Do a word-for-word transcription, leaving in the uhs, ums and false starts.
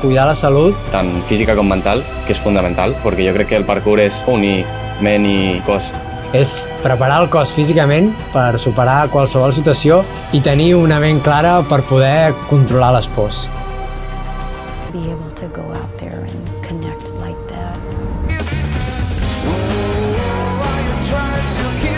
Cuidar la salut, tant física com mental, que és fonamental, perquè jo crec que el parkour és unir ment i cos. És preparar el cos físicament per superar qualsevol situació i tenir una ment clara per poder controlar les pors. Be able to go out there and connect like that.